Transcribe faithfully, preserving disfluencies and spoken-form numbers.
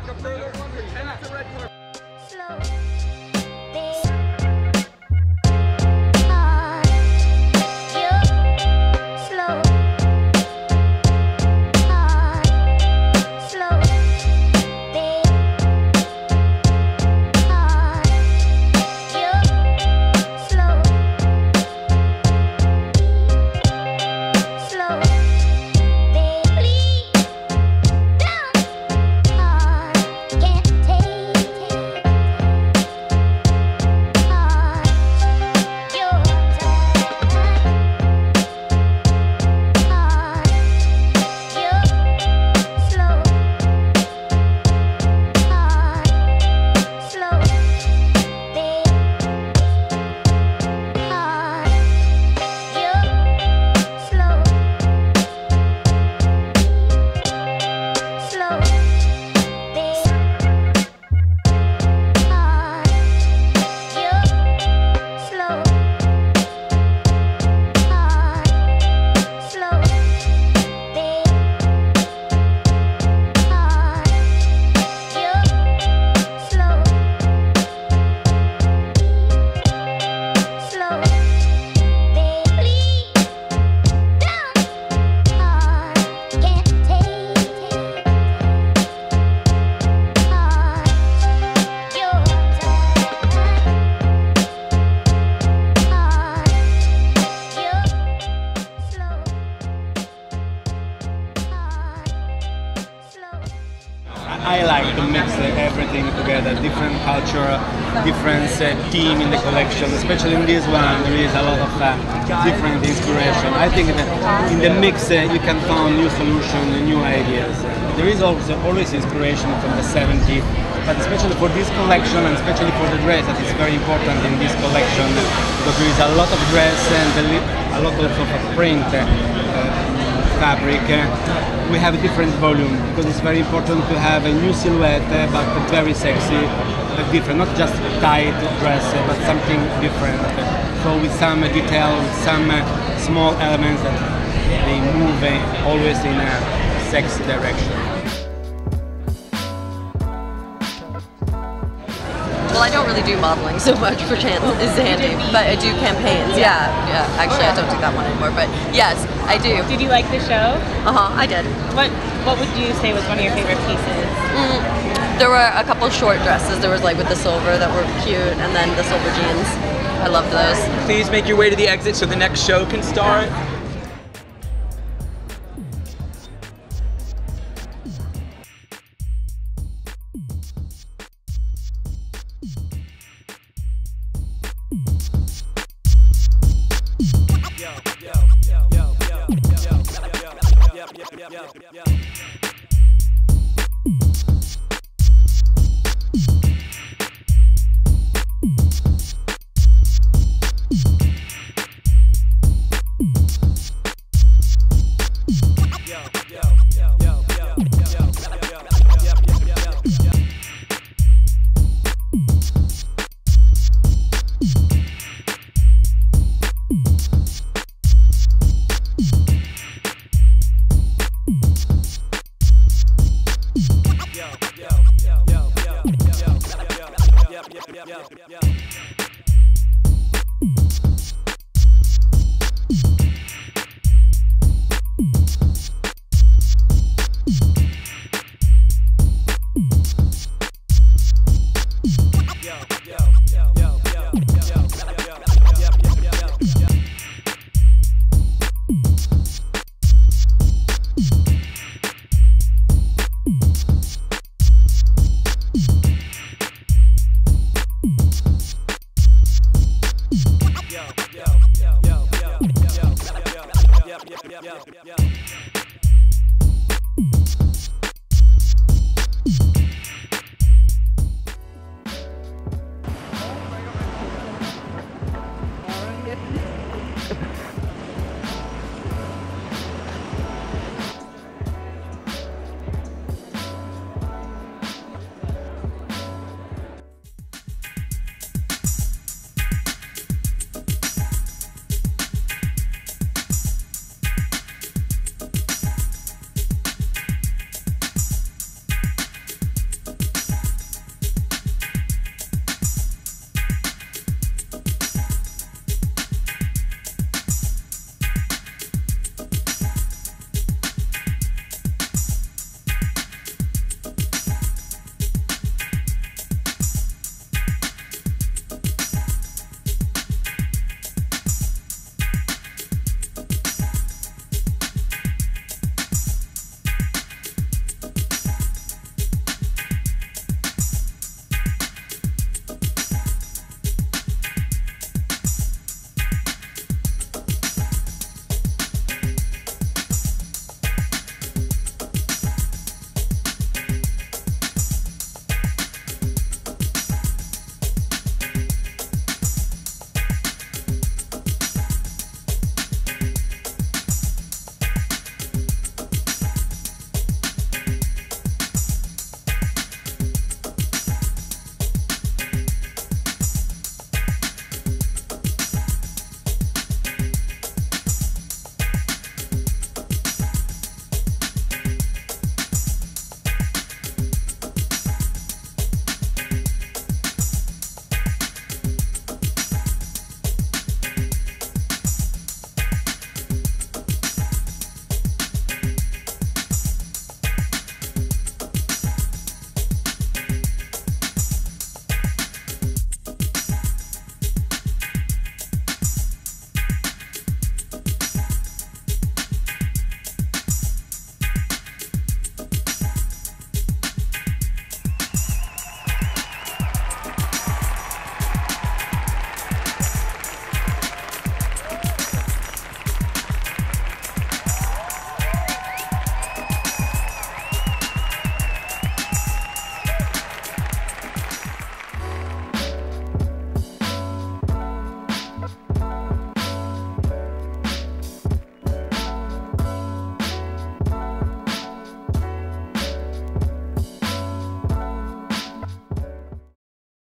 Back up further. That's the red carpet. I like to mix uh, everything together, different culture, different uh, theme in the collection, especially in this one there is a lot of uh, different inspiration. I think that in the mix uh, you can find new solutions, new ideas. There is also always inspiration from the seventies, but especially for this collection and especially for the dress that is very important in this collection, because there is a lot of dress and a lot of print. Uh, fabric. We have a different volume because it's very important to have a new silhouette, but very sexy, but different, not just tight dress, but something different. So with some detail, some small elements that they move always in a sexy direction. Well, I don't really do modeling so much for Chanel is handy, but I do campaigns. Yeah, yeah. Actually, I don't do that one anymore, but yes, I do. Did you like the show? Uh huh. I did. What What would you say was one of your favorite pieces? Mm, there were a couple short dresses. There was like with the silver that were cute, and then the silver jeans. I loved those. Please make your way to the exit so the next show can start.